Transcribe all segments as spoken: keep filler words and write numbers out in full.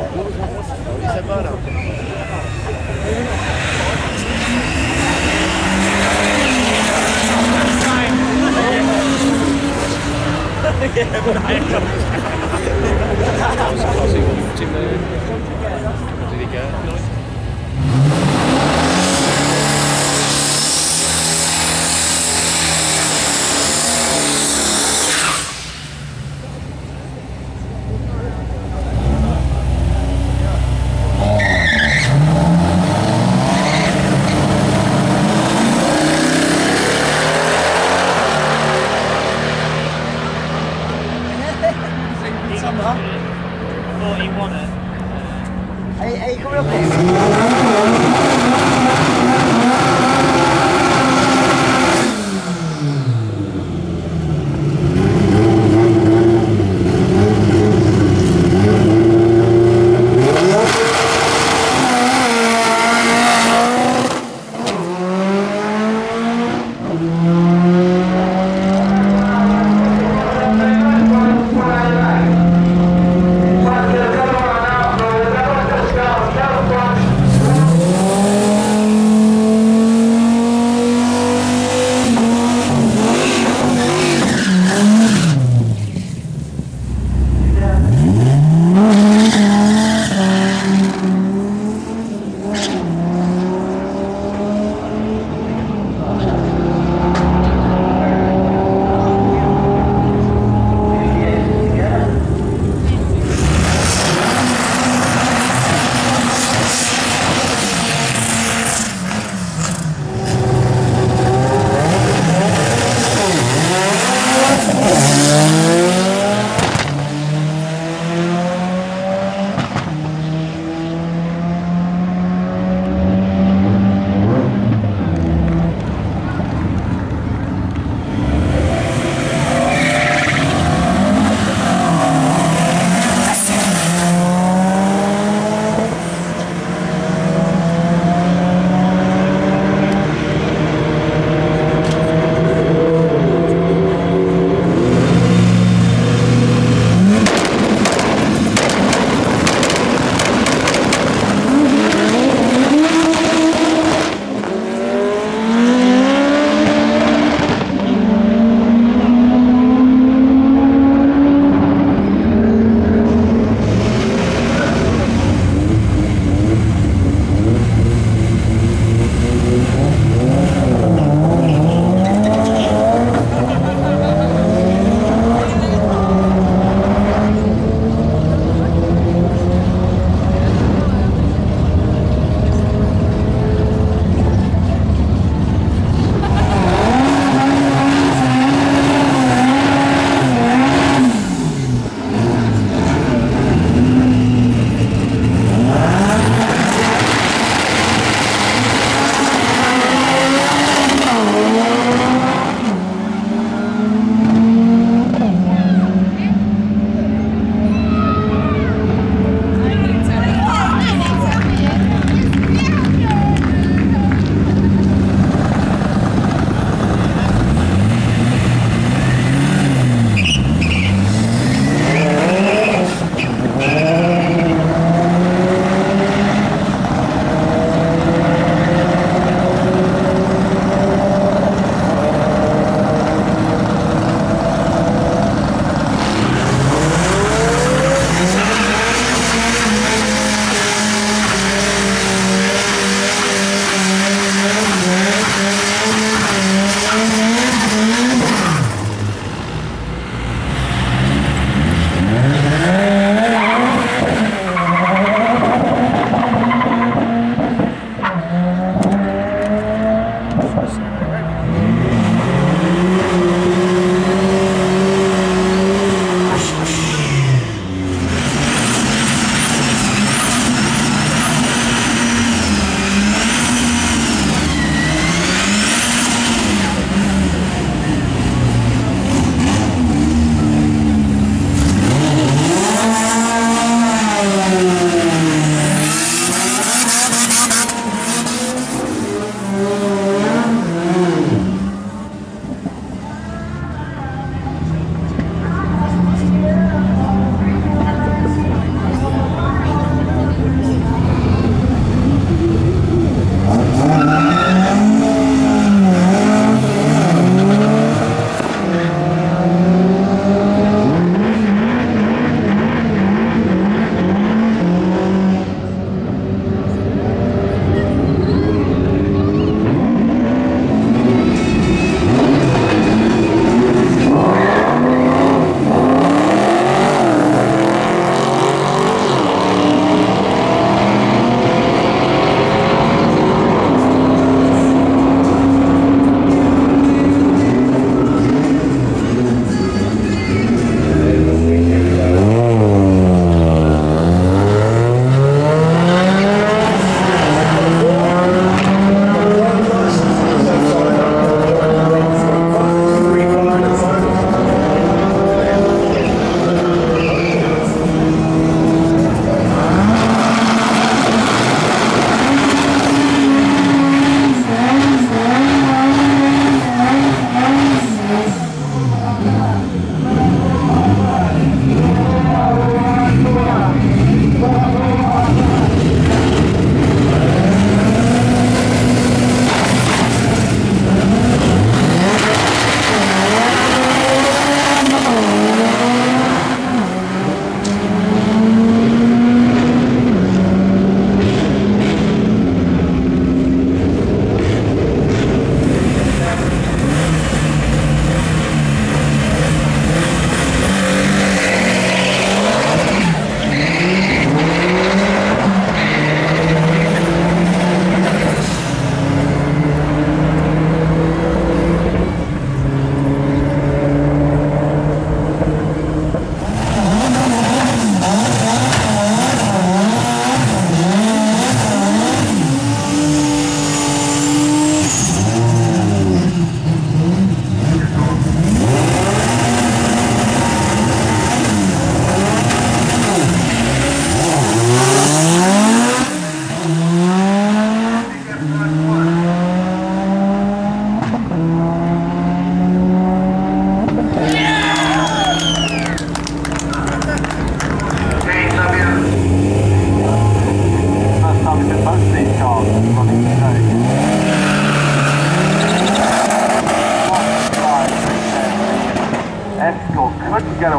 On ne sait pas là. Oh.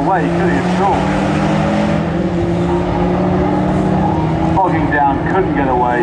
way to the shore. Bogging down, couldn't get away.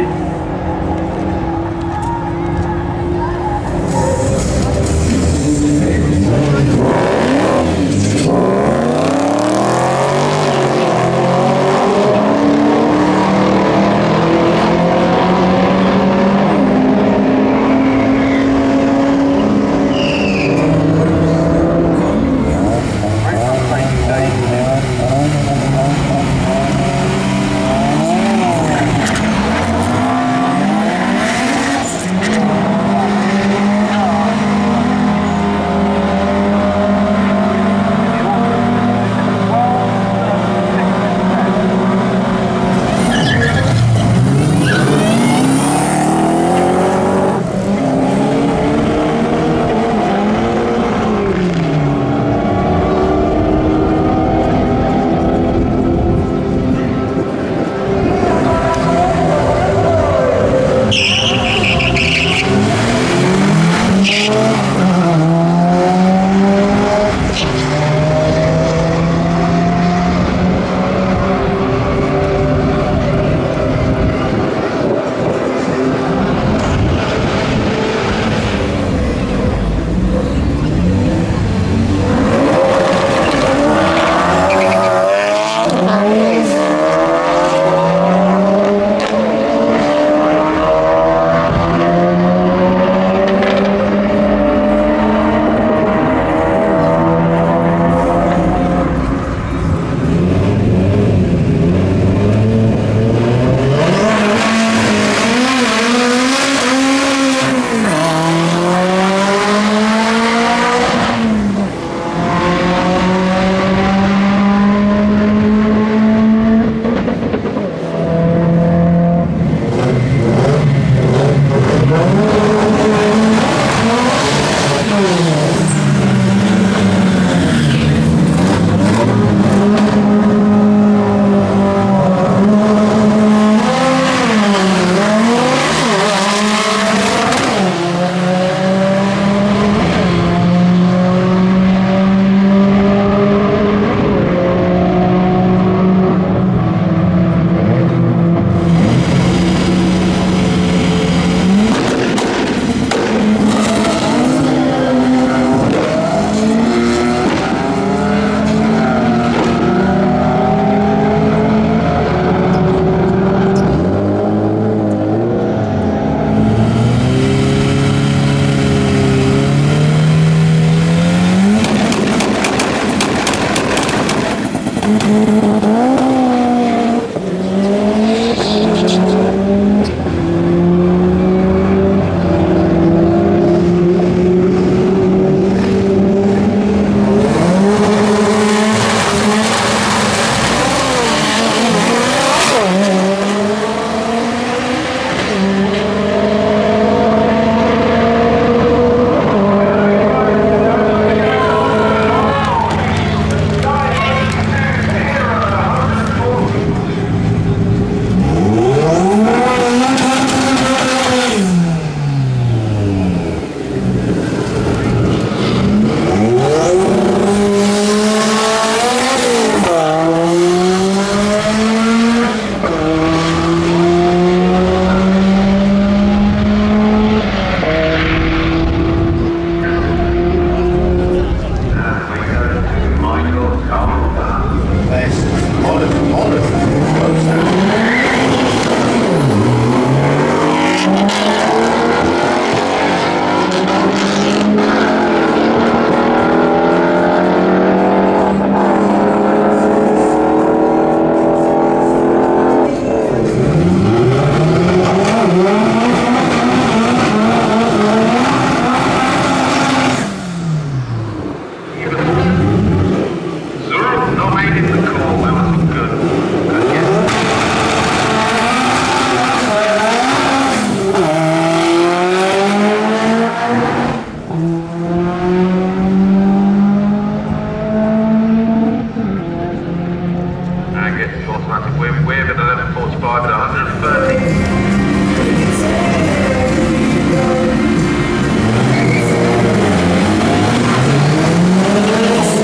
Yes.